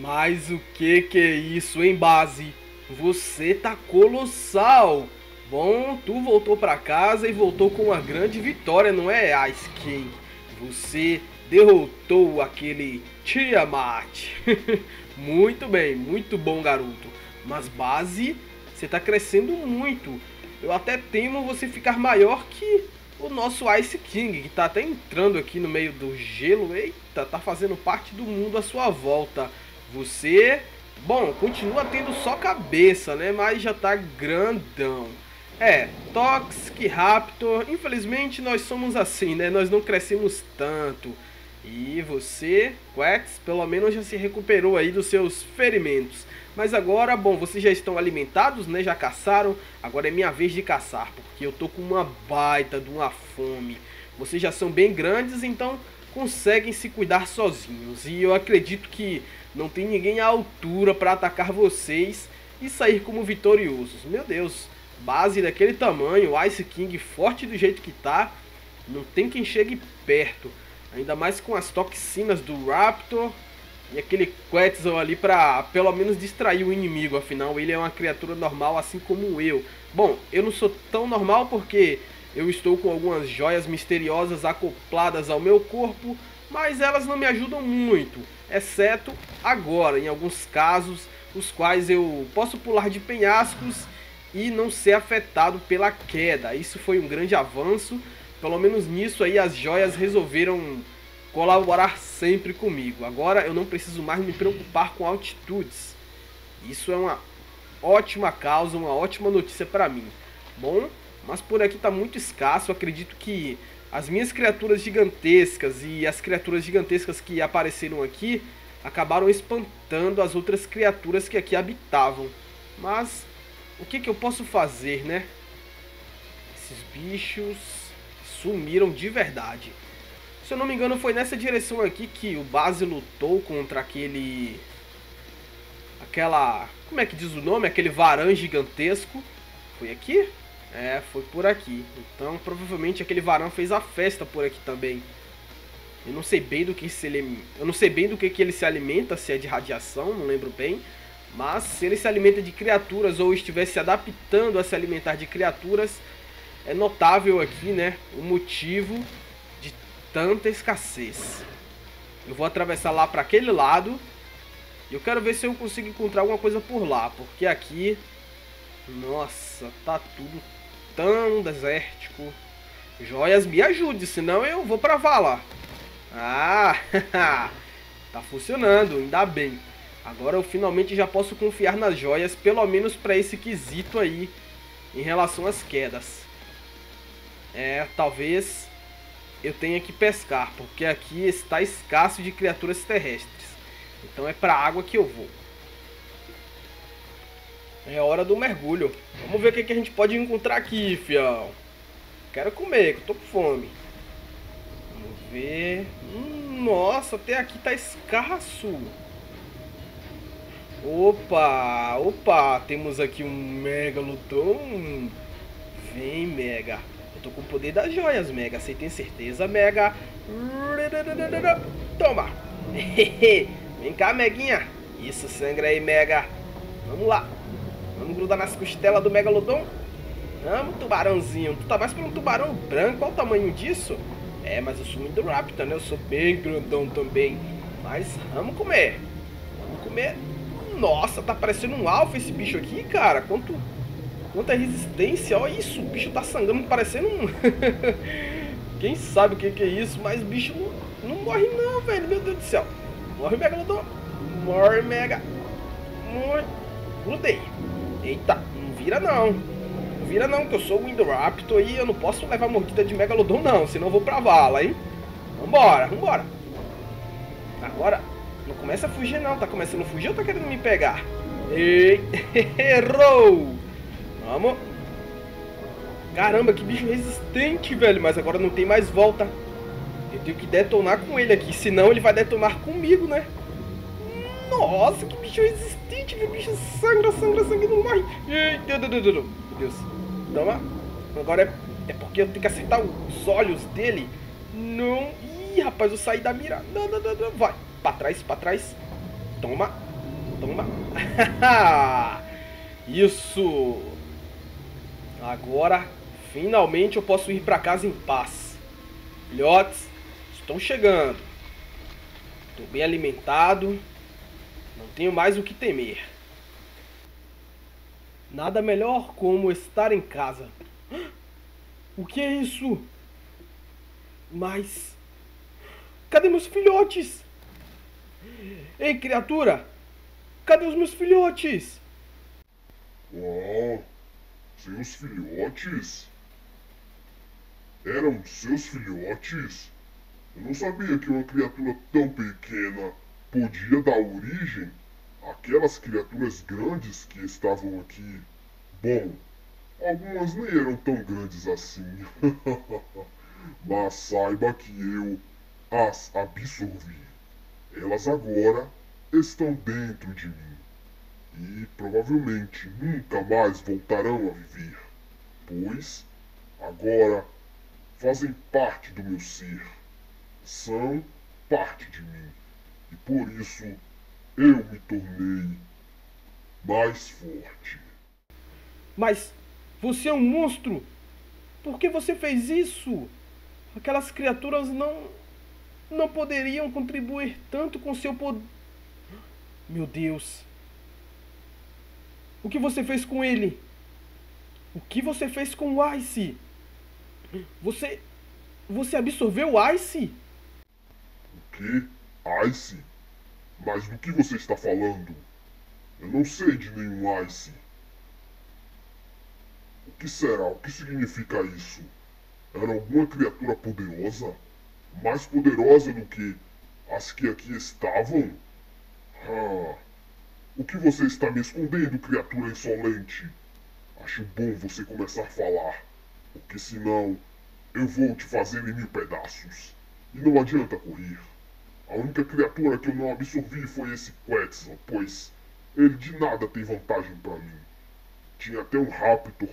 Mas o que é isso, hein, Base? Você tá colossal. Bom, tu voltou pra casa e voltou com uma grande vitória, não é, Ice King? Você derrotou aquele Tiamat. Muito bem, muito bom, garoto. Mas, Base, você tá crescendo muito. Eu até temo você ficar maior que o nosso Ice King, que tá até entrando aqui no meio do gelo. Eita, tá fazendo parte do mundo à sua volta. Você, bom, continua tendo só cabeça, né? Mas já tá grandão. É, Toxic Raptor, infelizmente nós somos assim, né? Nós não crescemos tanto. E você, Quetz, pelo menos já se recuperou aí dos seus ferimentos. Mas agora, bom, vocês já estão alimentados, né? Já caçaram. Agora é minha vez de caçar, porque eu tô com uma baita de uma fome. Vocês já são bem grandes, então conseguem se cuidar sozinhos. E eu acredito que não tem ninguém à altura para atacar vocês e sair como vitoriosos. Meu Deus, Base daquele tamanho, Ice King forte do jeito que tá, não tem quem chegue perto. Ainda mais com as toxinas do Raptor e aquele Quetzal ali pra pelo menos distrair o inimigo. Afinal, ele é uma criatura normal assim como eu. Bom, eu não sou tão normal porque eu estou com algumas joias misteriosas acopladas ao meu corpo. Mas elas não me ajudam muito, exceto agora, em alguns casos, os quais eu posso pular de penhascos e não ser afetado pela queda. Isso foi um grande avanço. Pelo menos nisso aí as joias resolveram colaborar sempre comigo. Agora eu não preciso mais me preocupar com altitudes. Isso é uma ótima causa, uma ótima notícia para mim. Bom, mas por aqui tá muito escasso. Eu acredito que as minhas criaturas gigantescas e as criaturas gigantescas que apareceram aqui acabaram espantando as outras criaturas que aqui habitavam. Mas o que eu posso fazer, né? Esses bichos sumiram de verdade. Se eu não me engano, foi nessa direção aqui que o Base lutou contra aquele... aquela... como é que diz o nome? Aquele varan gigantesco. Foi aqui? É, foi por aqui. Então, provavelmente aquele varan fez a festa por aqui também. Eu não sei bem do que ele se alimenta, se é de radiação, não lembro bem. Mas se ele se alimenta de criaturas ou estiver se adaptando a se alimentar de criaturas, é notável aqui, né, o motivo de tanta escassez. Eu vou atravessar lá para aquele lado. E eu quero ver se eu consigo encontrar alguma coisa por lá. Porque aqui, nossa, tá tudo tão desértico. Joias, me ajude, senão eu vou pra vala. Ah, tá funcionando, ainda bem. Agora eu finalmente já posso confiar nas joias, pelo menos pra esse quesito aí, em relação às quedas. É, talvez eu tenha que pescar, porque aqui está escasso de criaturas terrestres. Então é para a água que eu vou. É hora do mergulho. Vamos ver o que a gente pode encontrar aqui, fião. Quero comer, que eu tô com fome. Vamos ver. Nossa, até aqui tá escasso. Opa, opa, temos aqui um Megalodon. Vem, Mega. Tô com o poder das joias, Mega. Você tem certeza, Mega? Toma! Vem cá, Meguinha. Isso, sangra aí, Mega. Vamos lá. Vamos grudar nas costelas do Megalodon. Vamos, tubarãozinho. Tu tá mais pra um tubarão branco. Qual o tamanho disso? É, mas eu sou um Indoraptor, né? Eu sou bem grandão também. Mas vamos comer. Vamos comer. Nossa, tá parecendo um alfa esse bicho aqui, cara. Quanta resistência, olha isso, o bicho tá sangrando, parecendo um... Quem sabe o que é isso, mas o bicho não morre não, velho, meu Deus do céu. Morre, Megalodon, morre, Mega, morre, grudei. Eita, não vira não, não vira não, que eu sou o Indoraptor e eu não posso levar mordida de Megalodon não, senão eu vou pra vala, hein. Vambora, vambora. Agora, não começa a fugir não, tá começando a fugir ou tá querendo me pegar? Eita, errou! Vamos. Caramba, que bicho resistente, velho. Mas agora não tem mais volta. Eu tenho que detonar com ele aqui. Senão ele vai detonar comigo, né? Nossa, que bicho resistente. Que bicho sangra, sangra, sangue não morre. Meu Deus. Toma. Agora é porque eu tenho que acertar os olhos dele. Não. Ih, rapaz, eu saí da mira. Não, não, não, não. Vai. Pra trás, pra trás. Toma. Toma. Isso. Agora, finalmente eu posso ir para casa em paz. Filhotes, estão chegando. Estou bem alimentado. Não tenho mais o que temer. Nada melhor como estar em casa. O que é isso? Mas... cadê meus filhotes? Ei, criatura! Cadê os meus filhotes? Uau! Seus filhotes? Eram seus filhotes? Eu não sabia que uma criatura tão pequena podia dar origem àquelas criaturas grandes que estavam aqui. Bom, algumas nem eram tão grandes assim. Mas saiba que eu as absorvi. Elas agora estão dentro de mim. E provavelmente nunca mais voltarão a viver. Pois agora fazem parte do meu ser. São parte de mim. E por isso eu me tornei mais forte. Mas você é um monstro! Por que você fez isso? Aquelas criaturas não poderiam contribuir tanto com seu poder. Meu Deus. O que você fez com ele? O que você fez com o Ice? Você absorveu o Ice? O quê? Ice? Mas do que você está falando? Eu não sei de nenhum Ice. O que será? O que significa isso? Era alguma criatura poderosa? Mais poderosa do que as que aqui estavam? Ah, o que você está me escondendo, criatura insolente? Acho bom você começar a falar, porque senão eu vou te fazer em mil pedaços. E não adianta correr. A única criatura que eu não absorvi foi esse Quetzal, pois ele de nada tem vantagem para mim. Tinha até um Raptor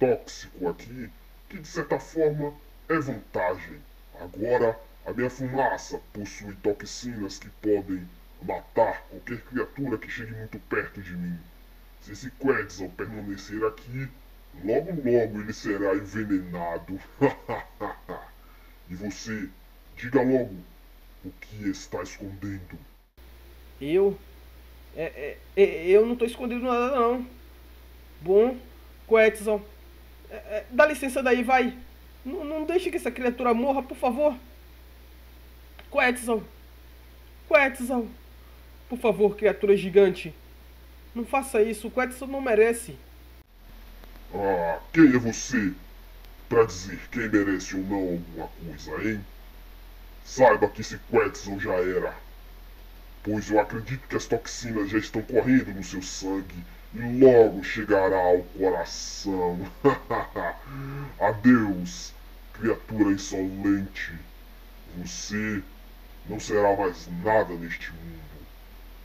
tóxico aqui, que de certa forma é vantagem. Agora, a minha fumaça possui toxinas que podem matar qualquer criatura que chegue muito perto de mim. Se esse Quetzal permanecer aqui, logo ele será envenenado. E você, diga logo o que está escondendo. Eu não estou escondendo nada, não. Bom, Quetzal, dá licença daí, vai. Não deixe que essa criatura morra, por favor. Quetzal. Por favor, criatura gigante. Não faça isso, o Quetzal não merece. Ah, quem é você para dizer quem merece ou não alguma coisa, hein? Saiba que esse Quetzal já era. Pois eu acredito que as toxinas já estão correndo no seu sangue. E logo chegará ao coração. Adeus, criatura insolente. Você não será mais nada neste mundo.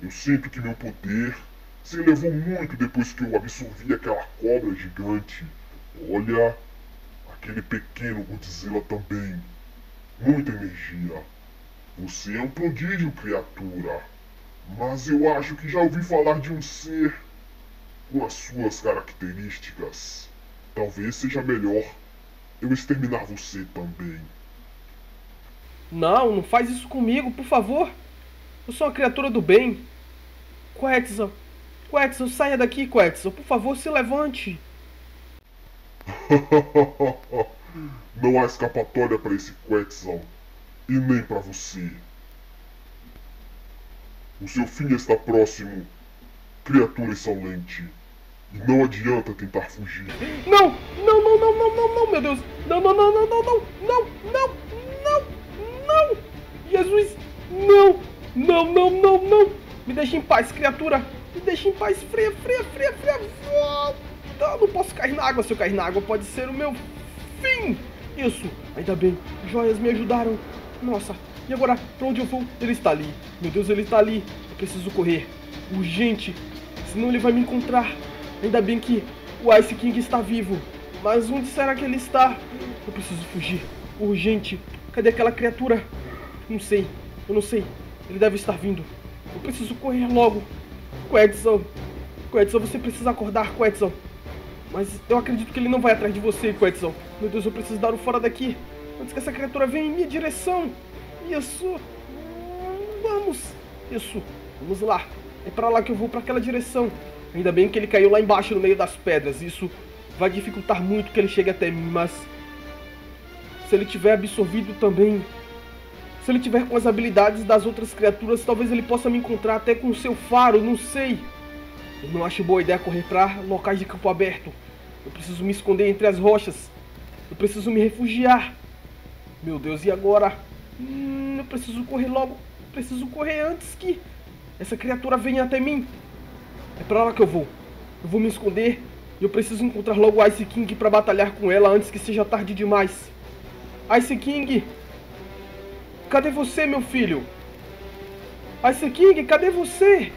Eu sinto que meu poder se elevou muito depois que eu absorvi aquela cobra gigante. Olha, aquele pequeno Godzilla também. Muita energia. Você é um prodígio, criatura. Mas eu acho que já ouvi falar de um ser com as suas características. Talvez seja melhor eu exterminar você também. Não faz isso comigo, por favor. Eu sou uma criatura do bem. Quetzal, saia daqui, Quetzal. Por favor, se levante. Não há escapatória para esse Quetzal. E nem para você. O seu fim está próximo, criatura insolente. E não adianta tentar fugir. Não, meu Deus. Não. Jesus, não. Me deixa em paz, criatura. Me deixa em paz, freia. Não, não posso cair na água. Se eu cair na água, pode ser o meu fim. Isso, ainda bem. Joias me ajudaram. Nossa, e agora, pra onde eu vou? Ele está ali. Meu Deus, ele está ali. Eu preciso correr. Urgente. Senão ele vai me encontrar. Ainda bem que o Ice King está vivo. Mas onde será que ele está? Eu preciso fugir. Urgente. Cadê aquela criatura? Não sei. Eu não sei. Ele deve estar vindo. Eu preciso correr logo. Quetzal! Quetzal, você precisa acordar, Quetzal! Mas eu acredito que ele não vai atrás de você, Quetzal! Meu Deus, eu preciso dar o fora daqui! Antes que essa criatura venha em minha direção! Isso! Vamos! Isso! Vamos lá! É pra lá que eu vou, pra aquela direção! Ainda bem que ele caiu lá embaixo, no meio das pedras! Isso vai dificultar muito que ele chegue até mim, mas... se ele tiver absorvido também... se ele tiver com as habilidades das outras criaturas, talvez ele possa me encontrar até com o seu faro, não sei. Eu não acho boa ideia correr para locais de campo aberto. Eu preciso me esconder entre as rochas. Eu preciso me refugiar. Meu Deus, e agora? Eu preciso correr logo. Eu preciso correr antes que essa criatura venha até mim. É para lá que eu vou. Eu vou me esconder e eu preciso encontrar logo Ice King para batalhar com ela antes que seja tarde demais. Ice King! Cadê você, meu filho? Ice King, cadê você?